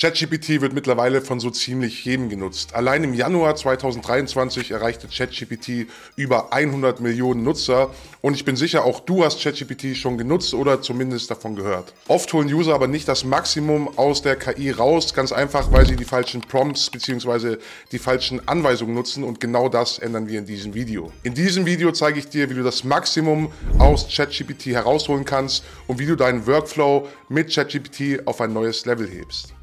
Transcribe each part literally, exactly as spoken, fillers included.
ChatGPT wird mittlerweile von so ziemlich jedem genutzt. Allein im Januar zweitausenddreiundzwanzig erreichte ChatGPT über hundert Millionen Nutzer und ich bin sicher, auch du hast ChatGPT schon genutzt oder zumindest davon gehört. Oft holen User aber nicht das Maximum aus der K I raus, ganz einfach, weil sie die falschen Prompts bzw. die falschen Anweisungen nutzen und genau das ändern wir in diesem Video. In diesem Video zeige ich dir, wie du das Maximum aus ChatGPT herausholen kannst und wie du deinen Workflow mit ChatGPT auf ein neues Level hebst.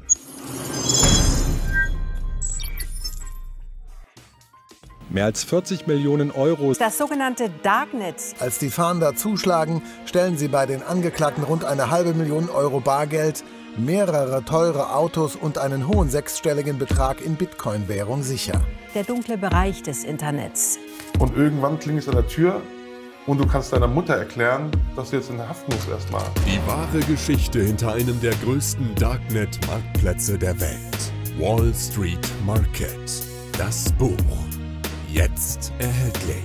Mehr als vierzig Millionen Euro. Das sogenannte Darknet. Als die Fahnder zuschlagen, stellen sie bei den Angeklagten rund eine halbe Million Euro Bargeld, mehrere teure Autos und einen hohen sechsstelligen Betrag in Bitcoin-Währung sicher. Der dunkle Bereich des Internets. Und irgendwann klingelt es an der Tür und du kannst deiner Mutter erklären, dass du jetzt in Haft musst erstmal. Die wahre Geschichte hinter einem der größten Darknet-Marktplätze der Welt. Wall Street Market. Das Buch. Jetzt erhältlich.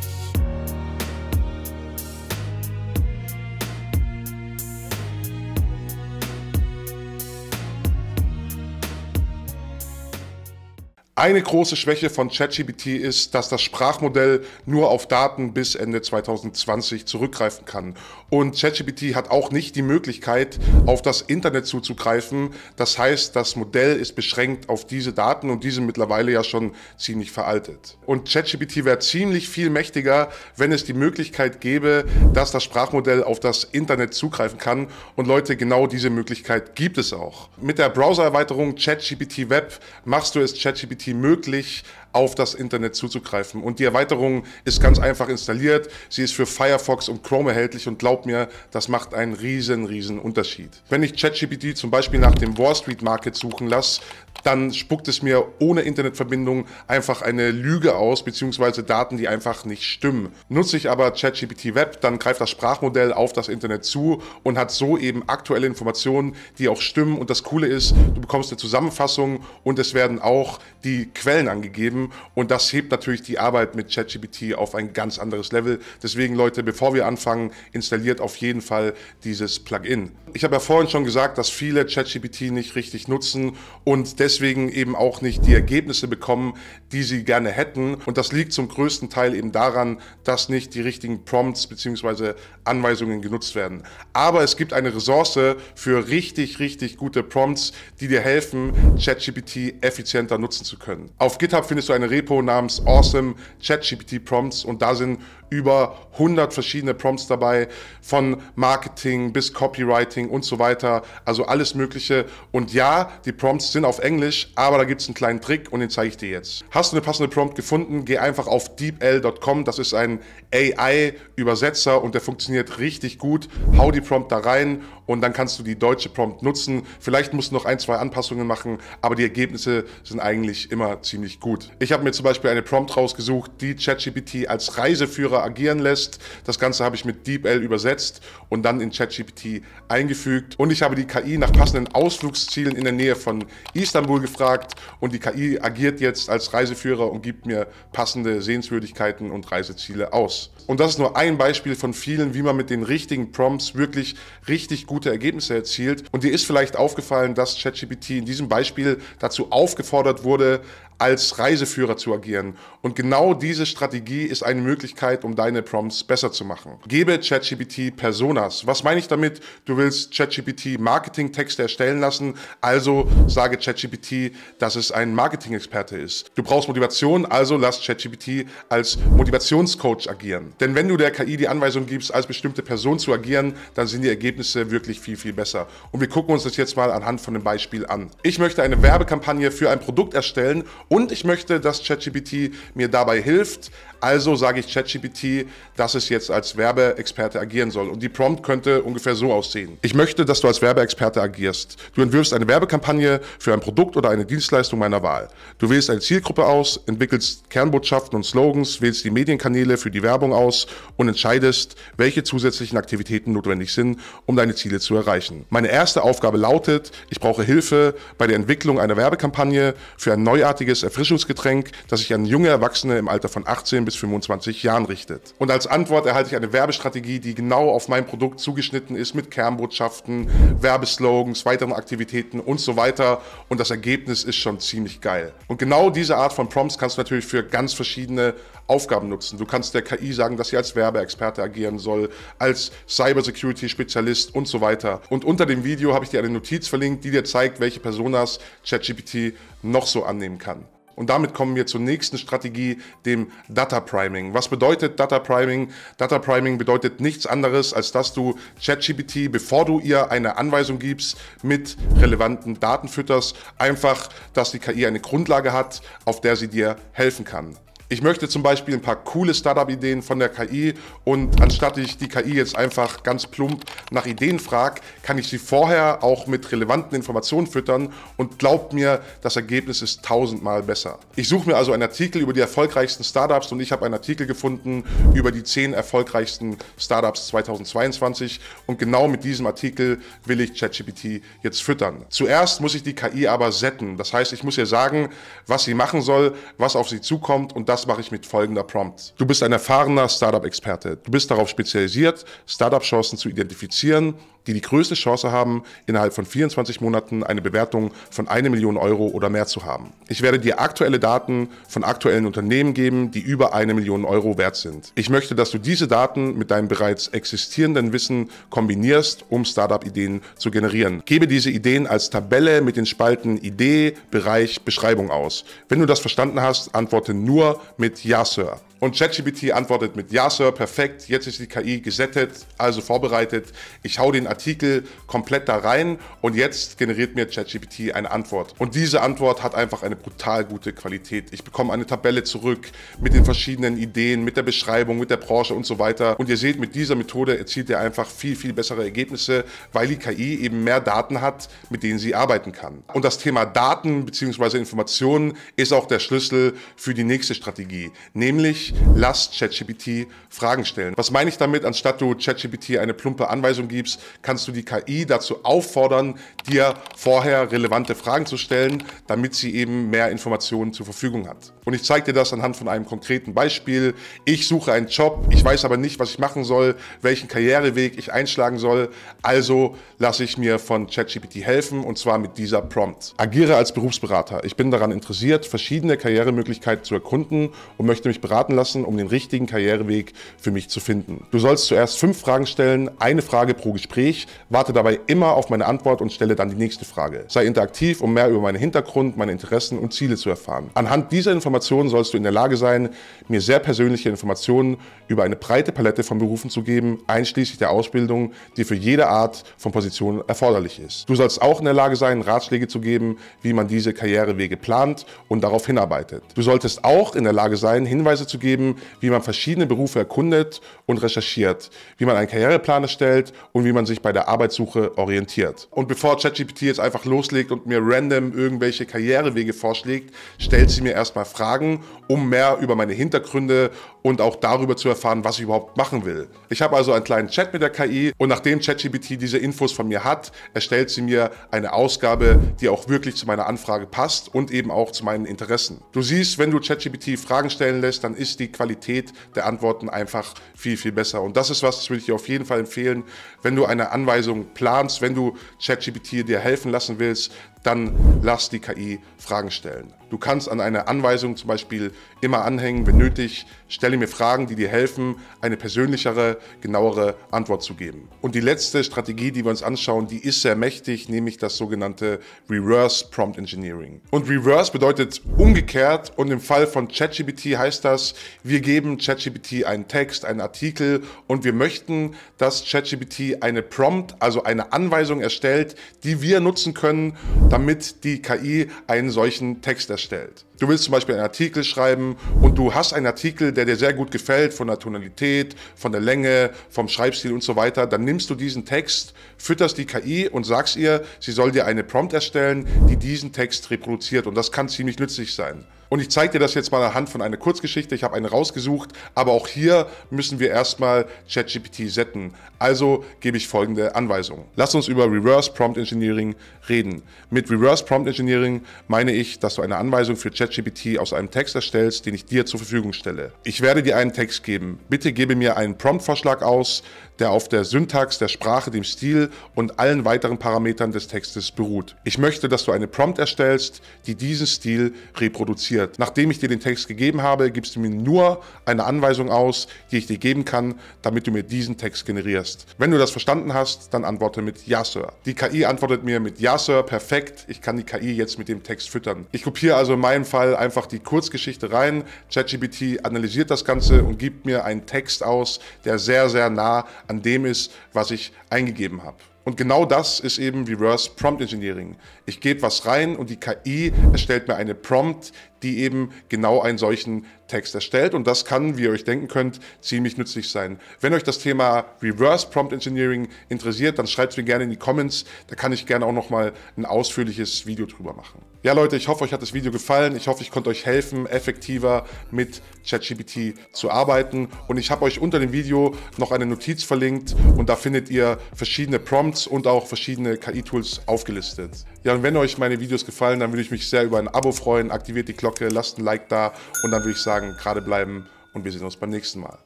Eine große Schwäche von ChatGPT ist, dass das Sprachmodell nur auf Daten bis Ende zweitausendzwanzig zurückgreifen kann. Und ChatGPT hat auch nicht die Möglichkeit, auf das Internet zuzugreifen. Das heißt, das Modell ist beschränkt auf diese Daten und die sind mittlerweile ja schon ziemlich veraltet. Und ChatGPT wäre ziemlich viel mächtiger, wenn es die Möglichkeit gäbe, dass das Sprachmodell auf das Internet zugreifen kann. Und Leute, genau diese Möglichkeit gibt es auch. Mit der Browser-Erweiterung ChatGPT-Web machst du es ChatGPT möglich, auf das Internet zuzugreifen. Und die Erweiterung ist ganz einfach installiert. Sie ist für Firefox und Chrome erhältlich und glaub mir, das macht einen riesen, riesen Unterschied. Wenn ich ChatGPT zum Beispiel nach dem Wall Street Market suchen lasse, dann spuckt es mir ohne Internetverbindung einfach eine Lüge aus, beziehungsweise Daten, die einfach nicht stimmen. Nutze ich aber ChatGPT Web, dann greift das Sprachmodell auf das Internet zu und hat so eben aktuelle Informationen, die auch stimmen. Und das Coole ist, du bekommst eine Zusammenfassung und es werden auch die Quellen angegeben. Und das hebt natürlich die Arbeit mit ChatGPT auf ein ganz anderes Level. Deswegen, Leute, bevor wir anfangen, installiert auf jeden Fall dieses Plugin. Ich habe ja vorhin schon gesagt, dass viele ChatGPT nicht richtig nutzen und deswegen deswegen eben auch nicht die Ergebnisse bekommen, die sie gerne hätten. Und das liegt zum größten Teil eben daran, dass nicht die richtigen Prompts bzw. Anweisungen genutzt werden. Aber es gibt eine Ressource für richtig, richtig gute Prompts, die dir helfen, ChatGPT effizienter nutzen zu können. Auf GitHub findest du ein Repo namens Awesome ChatGPT Prompts und da sind über hundert verschiedene Prompts dabei, von Marketing bis Copywriting und so weiter, also alles Mögliche. Und ja, die Prompts sind auf Englisch, aber da gibt es einen kleinen Trick und den zeige ich dir jetzt. Hast du eine passende Prompt gefunden, geh einfach auf deepl Punkt com, das ist ein A I-Übersetzer und der funktioniert richtig gut. Hau die Prompt da rein und dann kannst du die deutsche Prompt nutzen. Vielleicht musst du noch ein, zwei Anpassungen machen, aber die Ergebnisse sind eigentlich immer ziemlich gut. Ich habe mir zum Beispiel eine Prompt rausgesucht, die ChatGPT als Reiseführer agieren lässt. Das Ganze habe ich mit DeepL übersetzt und dann in ChatGPT eingefügt. Und ich habe die K I nach passenden Ausflugszielen in der Nähe von Istanbul gefragt und die K I agiert jetzt als Reiseführer und gibt mir passende Sehenswürdigkeiten und Reiseziele aus. Und das ist nur ein Beispiel von vielen, wie man mit den richtigen Prompts wirklich richtig gute Ergebnisse erzielt. Und dir ist vielleicht aufgefallen, dass ChatGPT in diesem Beispiel dazu aufgefordert wurde, als Reiseführer zu agieren. Und genau diese Strategie ist eine Möglichkeit, um deine Prompts besser zu machen. Gebe ChatGPT Personas. Was meine ich damit? Du willst ChatGPT Marketingtexte erstellen lassen, also sage ChatGPT, dass es ein Marketing-Experte ist. Du brauchst Motivation, also lass ChatGPT als Motivationscoach agieren. Denn wenn du der K I die Anweisung gibst, als bestimmte Person zu agieren, dann sind die Ergebnisse wirklich viel, viel besser. Und wir gucken uns das jetzt mal anhand von einem Beispiel an. Ich möchte eine Werbekampagne für ein Produkt erstellen und ich möchte, dass ChatGPT mir dabei hilft, also sage ich ChatGPT, dass es jetzt als Werbeexperte agieren soll. Und die Prompt könnte ungefähr so aussehen. Ich möchte, dass du als Werbeexperte agierst. Du entwirfst eine Werbekampagne für ein Produkt oder eine Dienstleistung meiner Wahl. Du wählst eine Zielgruppe aus, entwickelst Kernbotschaften und Slogans, wählst die Medienkanäle für die Werbung aus und entscheidest, welche zusätzlichen Aktivitäten notwendig sind, um deine Ziele zu erreichen. Meine erste Aufgabe lautet, ich brauche Hilfe bei der Entwicklung einer Werbekampagne für ein neuartiges kostenloses Erfrischungsgetränk, das sich an junge Erwachsene im Alter von achtzehn bis fünfundzwanzig Jahren richtet. Und als Antwort erhalte ich eine Werbestrategie, die genau auf mein Produkt zugeschnitten ist, mit Kernbotschaften, Werbeslogans, weiteren Aktivitäten und so weiter. Und das Ergebnis ist schon ziemlich geil. Und genau diese Art von Prompts kannst du natürlich für ganz verschiedene Aufgaben nutzen. Du kannst der K I sagen, dass sie als Werbeexperte agieren soll, als Cybersecurity-Spezialist und so weiter. Und unter dem Video habe ich dir eine Notiz verlinkt, die dir zeigt, welche Personas ChatGPT noch so annehmen kann. Und damit kommen wir zur nächsten Strategie, dem Data Priming. Was bedeutet Data Priming? Data Priming bedeutet nichts anderes, als dass du ChatGPT, bevor du ihr eine Anweisung gibst, mit relevanten Daten fütterst. Einfach, dass die K I eine Grundlage hat, auf der sie dir helfen kann. Ich möchte zum Beispiel ein paar coole Startup-Ideen von der K I, und anstatt ich die K I jetzt einfach ganz plump nach Ideen frage, kann ich sie vorher auch mit relevanten Informationen füttern, und glaubt mir, das Ergebnis ist tausendmal besser. Ich suche mir also einen Artikel über die erfolgreichsten Startups, und ich habe einen Artikel gefunden über die zehn erfolgreichsten Startups zweitausendzweiundzwanzig, und genau mit diesem Artikel will ich ChatGPT jetzt füttern. Zuerst muss ich die K I aber setten, das heißt, ich muss ihr sagen, was sie machen soll, was auf sie zukommt, und das Das mache ich mit folgender Prompt. Du bist ein erfahrener Startup-Experte. Du bist darauf spezialisiert, Startup-Chancen zu identifizieren, die die größte Chance haben, innerhalb von vierundzwanzig Monaten eine Bewertung von einer Million Euro oder mehr zu haben. Ich werde dir aktuelle Daten von aktuellen Unternehmen geben, die über eine Million Euro wert sind. Ich möchte, dass du diese Daten mit deinem bereits existierenden Wissen kombinierst, um Startup-Ideen zu generieren. Gebe diese Ideen als Tabelle mit den Spalten Idee, Bereich, Beschreibung aus. Wenn du das verstanden hast, antworte nur mit Ja, Sir. Und ChatGPT antwortet mit Ja, Sir, perfekt, jetzt ist die K I gesettet, also vorbereitet. Ich hau den Artikel komplett da rein, und jetzt generiert mir ChatGPT eine Antwort. Und diese Antwort hat einfach eine brutal gute Qualität. Ich bekomme eine Tabelle zurück mit den verschiedenen Ideen, mit der Beschreibung, mit der Branche und so weiter. Und ihr seht, mit dieser Methode erzielt ihr einfach viel, viel bessere Ergebnisse, weil die K I eben mehr Daten hat, mit denen sie arbeiten kann. Und das Thema Daten bzw. Informationen ist auch der Schlüssel für die nächste Strategie, nämlich lass ChatGPT Fragen stellen. Was meine ich damit? Anstatt du ChatGPT eine plumpe Anweisung gibst, kannst du die K I dazu auffordern, dir vorher relevante Fragen zu stellen, damit sie eben mehr Informationen zur Verfügung hat. Und ich zeige dir das anhand von einem konkreten Beispiel. Ich suche einen Job, ich weiß aber nicht, was ich machen soll, welchen Karriereweg ich einschlagen soll, also lasse ich mir von ChatGPT helfen, und zwar mit dieser Prompt. Agiere als Berufsberater. Ich bin daran interessiert, verschiedene Karrieremöglichkeiten zu erkunden und möchte mich beraten lassen, um den richtigen Karriereweg für mich zu finden. Du sollst zuerst fünf Fragen stellen, eine Frage pro Gespräch, warte dabei immer auf meine Antwort und stelle dann die nächste Frage. Sei interaktiv, um mehr über meinen Hintergrund, meine Interessen und Ziele zu erfahren. Anhand dieser Informationen sollst du in der Lage sein, mir sehr persönliche Informationen über eine breite Palette von Berufen zu geben, einschließlich der Ausbildung, die für jede Art von Position erforderlich ist. Du sollst auch in der Lage sein, Ratschläge zu geben, wie man diese Karrierewege plant und darauf hinarbeitet. Du solltest auch in der Lage sein, Hinweise zu geben, wie man verschiedene Berufe erkundet und recherchiert, wie man einen Karriereplan erstellt und wie man sich bei der Arbeitssuche orientiert. Und bevor ChatGPT jetzt einfach loslegt und mir random irgendwelche Karrierewege vorschlägt, stellt sie mir erstmal Fragen, um mehr über meine Hintergründe und auch darüber zu erfahren, was ich überhaupt machen will. Ich habe also einen kleinen Chat mit der K I, und nachdem ChatGPT diese Infos von mir hat, erstellt sie mir eine Ausgabe, die auch wirklich zu meiner Anfrage passt und eben auch zu meinen Interessen. Du siehst, wenn du ChatGPT Fragen stellen lässt, dann ist die die Qualität der Antworten einfach viel, viel besser. Und das ist was, das würde ich dir auf jeden Fall empfehlen, wenn du eine Anweisung planst, wenn du ChatGPT dir helfen lassen willst, dann lass die K I Fragen stellen. Du kannst an eine Anweisung zum Beispiel immer anhängen, wenn nötig, stelle mir Fragen, die dir helfen, eine persönlichere, genauere Antwort zu geben. Und die letzte Strategie, die wir uns anschauen, die ist sehr mächtig, nämlich das sogenannte Reverse Prompt Engineering. Und Reverse bedeutet umgekehrt, und im Fall von ChatGPT heißt das, wir geben ChatGPT einen Text, einen Artikel, und wir möchten, dass ChatGPT eine Prompt, also eine Anweisung erstellt, die wir nutzen können, damit die K I einen solchen Text erstellt. Du willst zum Beispiel einen Artikel schreiben, und du hast einen Artikel, der dir sehr gut gefällt, von der Tonalität, von der Länge, vom Schreibstil und so weiter. Dann nimmst du diesen Text, fütterst die K I und sagst ihr, sie soll dir eine Prompt erstellen, die diesen Text reproduziert, und das kann ziemlich nützlich sein. Und ich zeige dir das jetzt mal anhand von einer Kurzgeschichte. Ich habe eine rausgesucht, aber auch hier müssen wir erstmal ChatGPT setten. Also gebe ich folgende Anweisung. Lass uns über Reverse Prompt Engineering reden. Mit Reverse Prompt Engineering meine ich, dass du eine Anweisung für ChatGPT aus einem Text erstellst, den ich dir zur Verfügung stelle. Ich werde dir einen Text geben. Bitte gebe mir einen Prompt-Vorschlag aus, der auf der Syntax, der Sprache, dem Stil und allen weiteren Parametern des Textes beruht. Ich möchte, dass du eine Prompt erstellst, die diesen Stil reproduziert. Nachdem ich dir den Text gegeben habe, gibst du mir nur eine Anweisung aus, die ich dir geben kann, damit du mir diesen Text generierst. Wenn du das verstanden hast, dann antworte mit Ja, Sir. Die K I antwortet mir mit Ja, Sir, perfekt. Ich kann die K I jetzt mit dem Text füttern. Ich kopiere also in meinem Fall einfach die Kurzgeschichte rein. ChatGPT analysiert das Ganze und gibt mir einen Text aus, der sehr, sehr nah an dem ist, was ich eingegeben habe. Und genau das ist eben Reverse Prompt Engineering. Ich gebe was rein und die K I erstellt mir eine Prompt, die eben genau einen solchen Text erstellt. Und das kann, wie ihr euch denken könnt, ziemlich nützlich sein. Wenn euch das Thema Reverse Prompt Engineering interessiert, dann schreibt es mir gerne in die Comments. Da kann ich gerne auch nochmal ein ausführliches Video drüber machen. Ja Leute, ich hoffe, euch hat das Video gefallen. Ich hoffe, ich konnte euch helfen, effektiver mit ChatGPT zu arbeiten. Und ich habe euch unter dem Video noch eine Notiz verlinkt und da findet ihr verschiedene Prompts und auch verschiedene K I-Tools aufgelistet. Ja, und wenn euch meine Videos gefallen, dann würde ich mich sehr über ein Abo freuen. Aktiviert die Glocke, lasst ein Like da und dann würde ich sagen, gerade bleiben und wir sehen uns beim nächsten Mal.